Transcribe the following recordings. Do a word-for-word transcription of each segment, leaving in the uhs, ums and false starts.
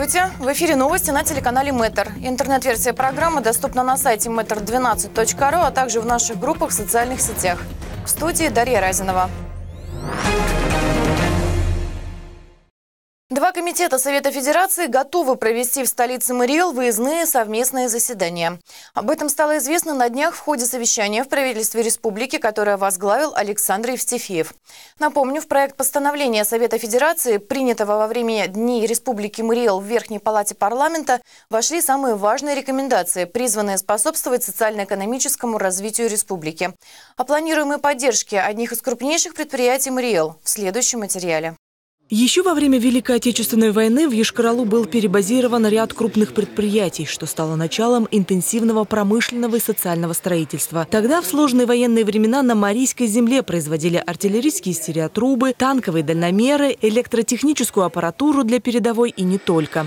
Здравствуйте! В эфире новости на телеканале Мэтр. Интернет-версия программы доступна на сайте метр двенадцать точка ру, а также в наших группах в социальных сетях. В студии Дарья Разинова. Два комитета Совета Федерации готовы провести в столице Марел выездные совместные заседания. Об этом стало известно на днях в ходе совещания в правительстве республики, которое возглавил Александр Евстифеев. Напомню, в проект постановления Совета Федерации, принятого во время Дней Республики Марел в Верхней Палате Парламента, вошли самые важные рекомендации, призванные способствовать социально-экономическому развитию республики. О планируемой поддержке одних из крупнейших предприятий Марел в следующем материале. Еще во время Великой Отечественной войны в Йошкар-Олу был перебазирован ряд крупных предприятий, что стало началом интенсивного промышленного и социального строительства. Тогда в сложные военные времена на Марийской земле производили артиллерийские стереотрубы, танковые дальномеры, электротехническую аппаратуру для передовой и не только.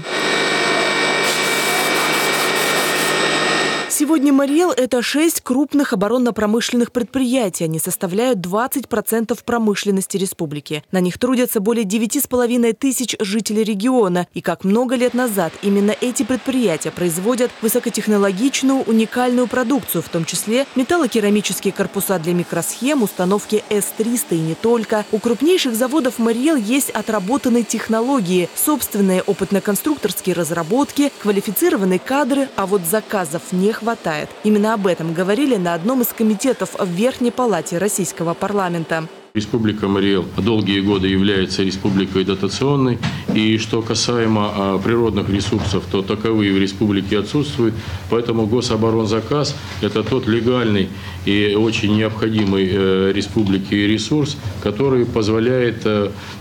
Сегодня Марел – это шесть крупных оборонно-промышленных предприятий. Они составляют двадцать процентов промышленности республики. На них трудятся более девяти с половиной тысяч жителей региона. И как много лет назад именно эти предприятия производят высокотехнологичную, уникальную продукцию, в том числе металлокерамические корпуса для микросхем, установки эс триста и не только. У крупнейших заводов Марел есть отработанные технологии, собственные опытно-конструкторские разработки, квалифицированные кадры, а вот заказов не хватает. Хватает. Именно об этом говорили на одном из комитетов в Верхней Палате Российского парламента. Республика Марел долгие годы является республикой дотационной. И что касаемо природных ресурсов, то таковые в республике отсутствуют. Поэтому гособоронзаказ – это тот легальный и очень необходимый республике ресурс, который позволяет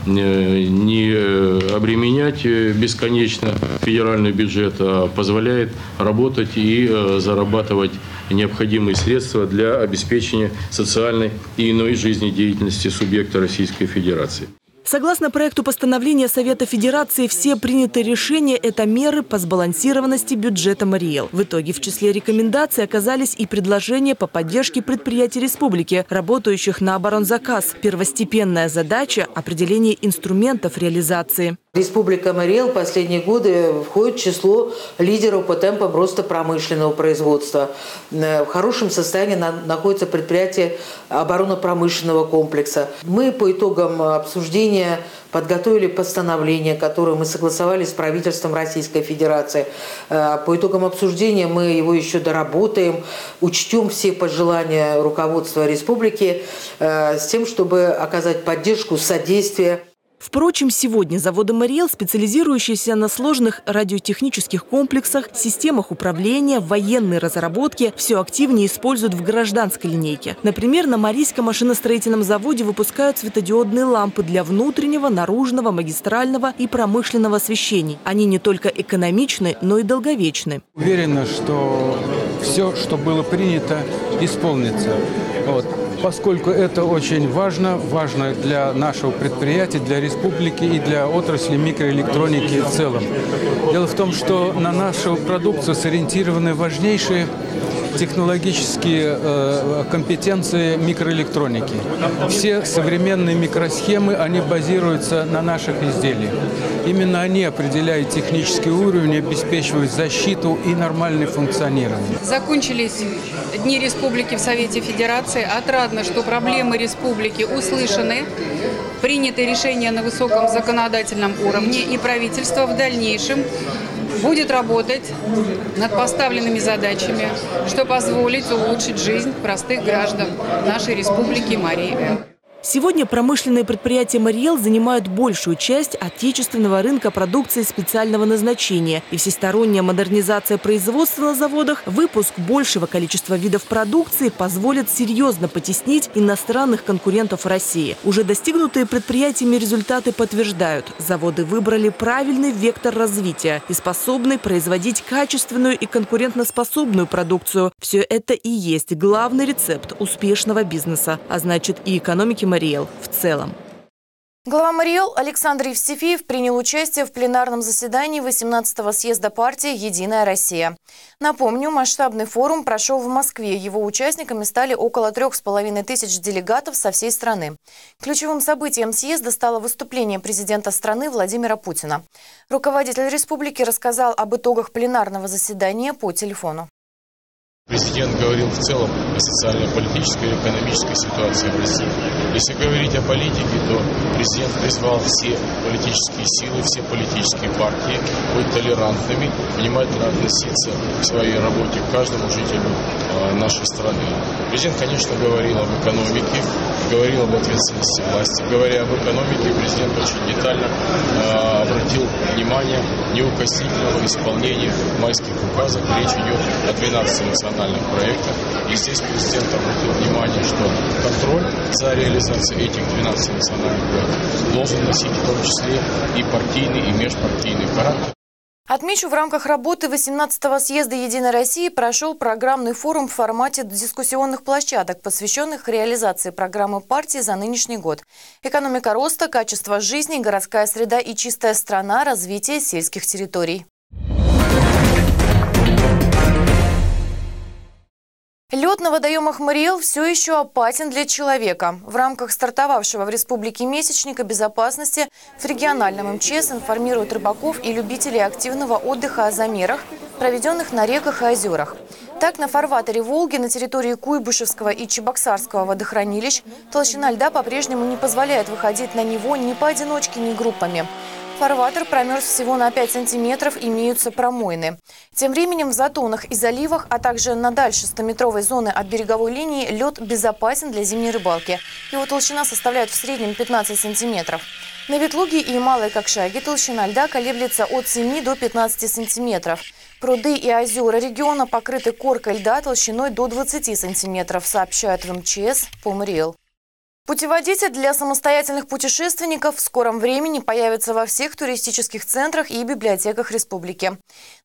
не обременять бесконечно федеральный бюджет, а позволяет работать и зарабатывать необходимые средства для обеспечения социальной и иной жизнедеятельности субъекта Российской Федерации. Согласно проекту постановления Совета Федерации, все принятые решения – это меры по сбалансированности бюджета Марел. В итоге в числе рекомендаций оказались и предложения по поддержке предприятий республики, работающих на оборонзаказ. Первостепенная задача – определение инструментов реализации. Республика Марел в последние годы входит в число лидеров по темпам роста промышленного производства. В хорошем состоянии находятся предприятия оборонно-промышленного комплекса. Мы по итогам обсуждения подготовили постановление, которое мы согласовали с правительством Российской Федерации. По итогам обсуждения мы его еще доработаем, учтем все пожелания руководства республики с тем, чтобы оказать поддержку, содействие. Впрочем, сегодня заводы Марел, специализирующиеся на сложных радиотехнических комплексах, системах управления, военной разработке, все активнее используют в гражданской линейке. Например, на Марийском машиностроительном заводе выпускают светодиодные лампы для внутреннего, наружного, магистрального и промышленного освещений. Они не только экономичны, но и долговечны. Уверена, что все, что было принято, исполнится. Вот. Поскольку это очень важно, важно для нашего предприятия, для республики и для отрасли микроэлектроники в целом. Дело в том, что на нашу продукцию сориентированы важнейшие технологические э, компетенции микроэлектроники. Все современные микросхемы, они базируются на наших изделиях. Именно они определяют технический уровень, обеспечивают защиту и нормальное функционирование. Закончились Дни Республики в Совете Федерации. Отрадно, что проблемы республики услышаны, приняты решения на высоком законодательном уровне, и правительство в дальнейшем будет работать над поставленными задачами, что позволит улучшить жизнь простых граждан нашей республики Марел. Сегодня промышленные предприятия Марел занимают большую часть отечественного рынка продукции специального назначения. И всесторонняя модернизация производства на заводах, выпуск большего количества видов продукции позволит серьезно потеснить иностранных конкурентов России. Уже достигнутые предприятиями результаты подтверждают. Заводы выбрали правильный вектор развития и способны производить качественную и конкурентоспособную продукцию. Все это и есть главный рецепт успешного бизнеса, а значит и экономики Марел в целом. Глава Марел Александр Евстифеев принял участие в пленарном заседании восемнадцатого съезда партии «Единая Россия». Напомню, масштабный форум прошел в Москве. Его участниками стали около трех с половиной тысяч делегатов со всей страны. Ключевым событием съезда стало выступление президента страны Владимира Путина. Руководитель республики рассказал об итогах пленарного заседания по телефону. Президент говорил в целом о социально-политической и экономической ситуации в России. Если говорить о политике, то президент призвал все политические силы, все политические партии быть толерантными, внимательно относиться к своей работе, к каждому жителю нашей страны. Президент, конечно, говорил об экономике, говорил об ответственности власти. Говоря об экономике, президент очень детально обратил внимание неукоснительного исполнения майских указов. Речь идет о двенадцати национальных проектов. И здесь президент обратил внимание, что контроль за реализацией этих двенадцати национальных проектов должен носить в том числе и партийный, и межпартийный характер. Отмечу, в рамках работы восемнадцатого съезда «Единой России» прошел программный форум в формате дискуссионных площадок, посвященных реализации программы партии за нынешний год. Экономика роста, качество жизни, городская среда и чистая страна, развитие сельских территорий. Лед на водоемах Марел все еще опасен для человека. В рамках стартовавшего в республике месячника безопасности в региональном МЧС информируют рыбаков и любителей активного отдыха о замерах, проведенных на реках и озерах. Так, на фарватере Волги на территории Куйбышевского и Чебоксарского водохранилищ толщина льда по-прежнему не позволяет выходить на него ни поодиночке, ни группами. Фарватер промерз всего на пять сантиметров, имеются промоины. Тем временем в затонах и заливах, а также на дальше стометровой зоны от береговой линии лед безопасен для зимней рыбалки. Его толщина составляет в среднем пятнадцать сантиметров. На Ветлуге и Малой Кокшаге толщина льда колеблется от семи до пятнадцати сантиметров. Пруды и озера региона покрыты коркой льда толщиной до двадцати сантиметров, сообщают в МЧС по Марел. Путеводитель для самостоятельных путешественников в скором времени появится во всех туристических центрах и библиотеках республики.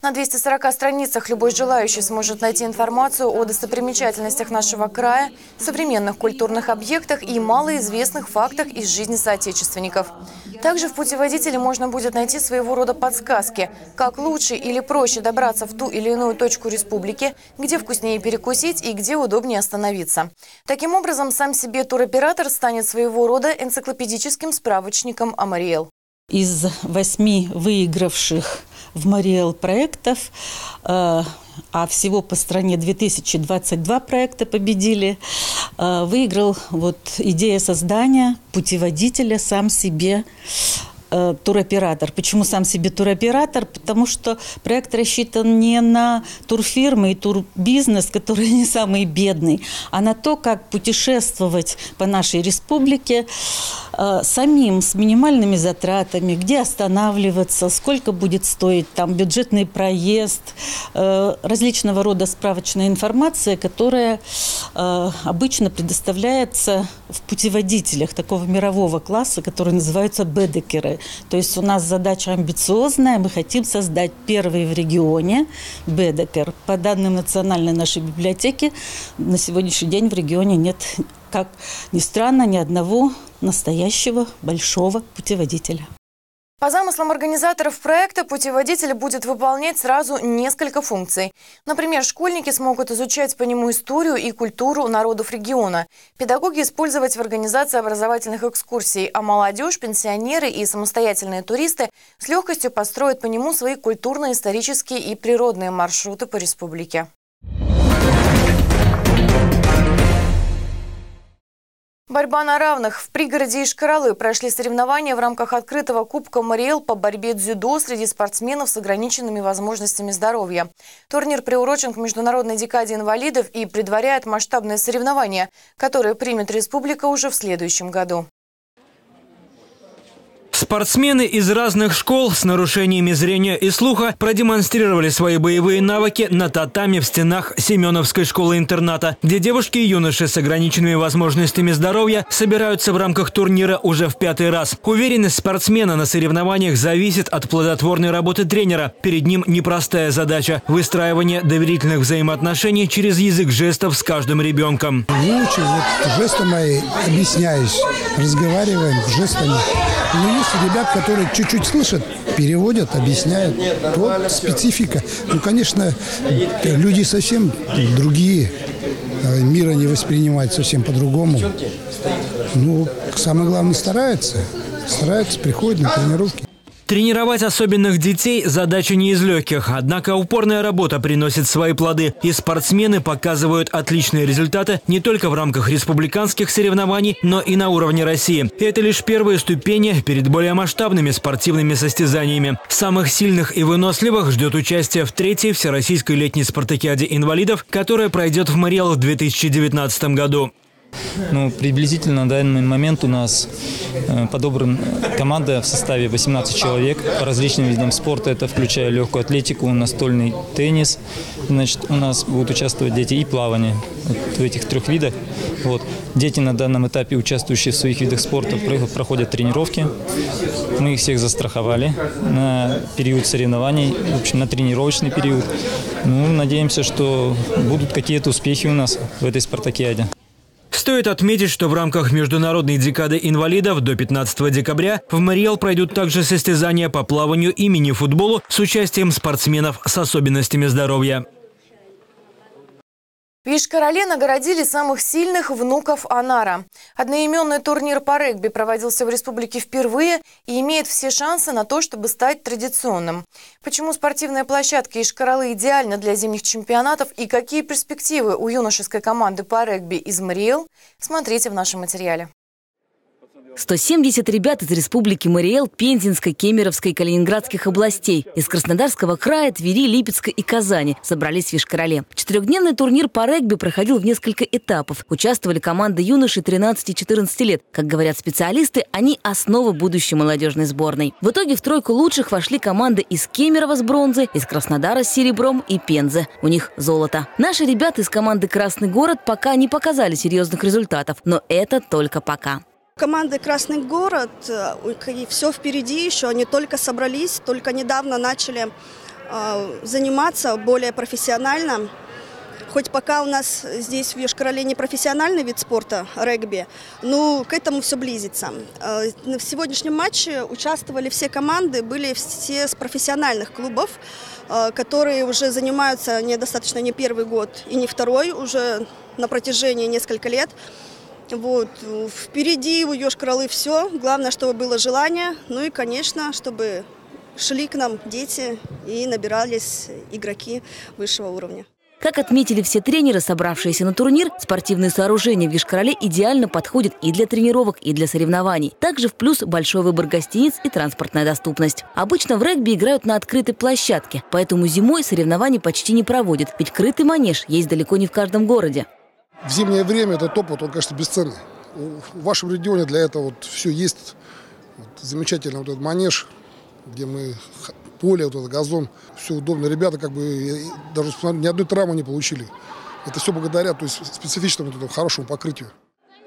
На двухстах сорока страницах любой желающий сможет найти информацию о достопримечательностях нашего края, современных культурных объектах и малоизвестных фактах из жизни соотечественников. Также в путеводителе можно будет найти своего рода подсказки, как лучше или проще добраться в ту или иную точку республики, где вкуснее перекусить и где удобнее остановиться. Таким образом, сам себе туроператор станет своего рода энциклопедическим справочником о Марел. Из восьми выигравших в Марел проектов, а всего по стране две тысячи двадцать два проекта победили, выиграл вот идея создания путеводителя «Сам себе туроператор». Почему «Сам себе туроператор»? Потому что проект рассчитан не на турфирмы и турбизнес, которые не самые бедные, а на то, как путешествовать по нашей республике э, самим, с минимальными затратами, где останавливаться, сколько будет стоить там бюджетный проезд, э, различного рода справочная информация, которая э, обычно предоставляется в путеводителях такого мирового класса, которые называются «бедекеры». То есть у нас задача амбициозная, мы хотим создать первый в регионе бедекер. По данным национальной нашей библиотеки, на сегодняшний день в регионе нет, как ни странно, ни одного настоящего большого путеводителя. По замыслам организаторов проекта, путеводитель будет выполнять сразу несколько функций. Например, школьники смогут изучать по нему историю и культуру народов региона, педагоги использовать в организации образовательных экскурсий, а молодежь, пенсионеры и самостоятельные туристы с легкостью построят по нему свои культурно-исторические и природные маршруты по республике. Борьба на равных. В пригороде Йошкар-Олы прошли соревнования в рамках открытого кубка Марел по борьбе дзюдо среди спортсменов с ограниченными возможностями здоровья. Турнир приурочен к Международной декаде инвалидов и предваряет масштабные соревнования, которые примет республика уже в следующем году. Спортсмены из разных школ с нарушениями зрения и слуха продемонстрировали свои боевые навыки на татами в стенах Семеновской школы-интерната, где девушки и юноши с ограниченными возможностями здоровья собираются в рамках турнира уже в пятый раз. Уверенность спортсмена на соревнованиях зависит от плодотворной работы тренера. Перед ним непростая задача – выстраивание доверительных взаимоотношений через язык жестов с каждым ребенком. Выучу, вот жестом мои объясняюсь, разговариваем жестами. Но есть ребят, которые чуть-чуть слышат, переводят, объясняют. Вот специфика. Ну, конечно, люди совсем другие. Мира не воспринимают совсем по-другому. Ну, самое главное, стараются. Стараются, приходят на тренировки. Тренировать особенных детей – задача не из легких. Однако упорная работа приносит свои плоды. И спортсмены показывают отличные результаты не только в рамках республиканских соревнований, но и на уровне России. И это лишь первые ступени перед более масштабными спортивными состязаниями. Самых сильных и выносливых ждет участие в третьей всероссийской летней спартакиаде инвалидов, которая пройдет в Марел в две тысячи девятнадцатом году. Ну, приблизительно на данный момент у нас э, подобрана команда в составе восемнадцати человек по различным видам спорта. Это включая легкую атлетику, настольный теннис. Значит, у нас будут участвовать дети и плавание вот в этих трех видах. Вот. Дети на данном этапе, участвующие в своих видах спорта, проходят тренировки. Мы их всех застраховали на период соревнований, в общем, на тренировочный период. Ну, надеемся, что будут какие-то успехи у нас в этой спартакиаде. Стоит отметить, что в рамках Международной декады инвалидов до пятнадцатого декабря в Марел пройдут также состязания по плаванию и мини-футболу с участием спортсменов с особенностями здоровья. В Йошкар-Оле нагородили самых сильных внуков Онара. Одноименный турнир по регби проводился в республике впервые и имеет все шансы на то, чтобы стать традиционным. Почему спортивная площадка Йошкар-Олы идеальна для зимних чемпионатов и какие перспективы у юношеской команды по регби из Мариэл, смотрите в нашем материале. сто семьдесят ребят из республики Мариэл, Пензенской, Кемеровской и Калининградских областей, из Краснодарского края, Твери, Липецка и Казани собрались в Йошкар-Оле. Четырехдневный турнир по регби проходил в несколько этапов. Участвовали команды юношей тринадцати-четырнадцати лет. Как говорят специалисты, они основа будущей молодежной сборной. В итоге в тройку лучших вошли команды из Кемерово с бронзой, из Краснодара с серебром и Пензы. У них золото. Наши ребята из команды «Красный город» пока не показали серьезных результатов. Но это только пока. Команда «Красный город», все впереди еще, они только собрались, только недавно начали заниматься более профессионально. Хоть пока у нас здесь в Йошкар-Оле не профессиональный вид спорта, регби, но к этому все близится. В сегодняшнем матче участвовали все команды, были все с профессиональных клубов, которые уже занимаются недостаточно не первый год и не второй, уже на протяжении нескольких лет. Вот. Впереди у Йошкар-Олы все. Главное, чтобы было желание. Ну и, конечно, чтобы шли к нам дети и набирались игроки высшего уровня. Как отметили все тренеры, собравшиеся на турнир, спортивные сооружения в Йошкар-Оле идеально подходят и для тренировок, и для соревнований. Также в плюс большой выбор гостиниц и транспортная доступность. Обычно в регби играют на открытой площадке, поэтому зимой соревнований почти не проводят, ведь крытый манеж есть далеко не в каждом городе. В зимнее время этот опыт, он, конечно, бесценный. В вашем регионе для этого вот все есть. Вот замечательно вот этот манеж, где мы поле, вот этот газон, все удобно. Ребята как бы даже ни одной травмы не получили. Это все благодаря то есть, специфичному вот этому хорошему покрытию.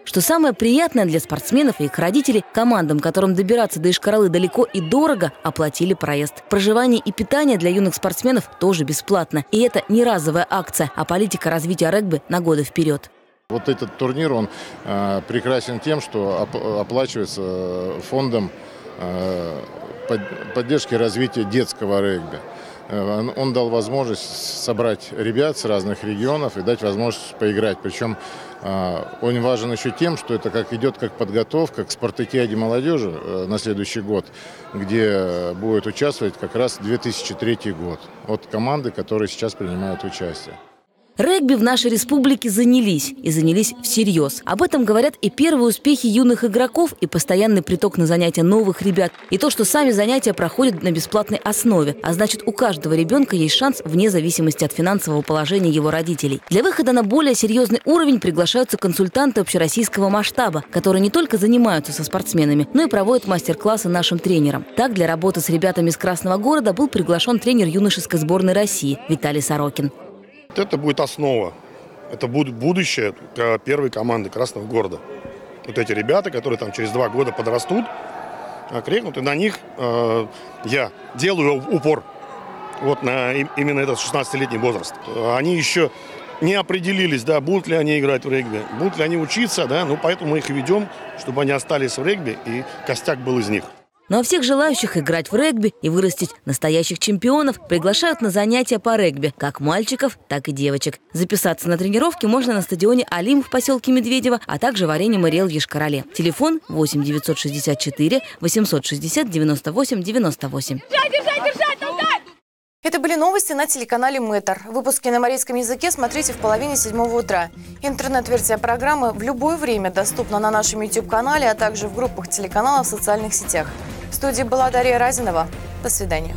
Что самое приятное для спортсменов и их родителей, командам, которым добираться до Йошкар-Олы далеко и дорого, оплатили проезд. Проживание и питание для юных спортсменов тоже бесплатно. И это не разовая акция, а политика развития регби на годы вперед. Вот этот турнир, он э, прекрасен тем, что оплачивается фондом э, под, поддержки развития детского регби. Он дал возможность собрать ребят с разных регионов и дать возможность поиграть. Причем он важен еще тем, что это как идет как подготовка к спартакиаде молодежи на следующий год, где будет участвовать как раз две тысячи третий год от команды, которые сейчас принимают участие. Регби в нашей республике занялись, и занялись всерьез. Об этом говорят и первые успехи юных игроков, и постоянный приток на занятия новых ребят, и то, что сами занятия проходят на бесплатной основе. А значит, у каждого ребенка есть шанс вне зависимости от финансового положения его родителей. Для выхода на более серьезный уровень приглашаются консультанты общероссийского масштаба, которые не только занимаются со спортсменами, но и проводят мастер-классы нашим тренерам. Так, для работы с ребятами из Красного города был приглашен тренер юношеской сборной России Виталий Сорокин. Это будет основа, это будет будущее первой команды Красного города. Вот эти ребята, которые там через два года подрастут, крепнут, и на них э, я делаю упор вот на именно этот шестнадцатилетний возраст. Они еще не определились, да, будут ли они играть в регби, будут ли они учиться, да, ну поэтому мы их ведем, чтобы они остались в регби и костяк был из них. Ну а всех желающих играть в регби и вырастить настоящих чемпионов приглашают на занятия по регби, как мальчиков, так и девочек. Записаться на тренировки можно на стадионе «Алим» в поселке Медведева, а также в арене «Марел» в Йошкар-Оле. Телефон восемь девятьсот шестьдесят четыре восемьсот шестьдесят девяносто восемь девяносто восемь. Это были новости на телеканале «Мэтр». Выпуски на марийском языке смотрите в половине седьмого утра. Интернет-версия программы в любое время доступна на нашем YouTube-канале, а также в группах телеканала в социальных сетях. В студии была Дарья Разинова. До свидания.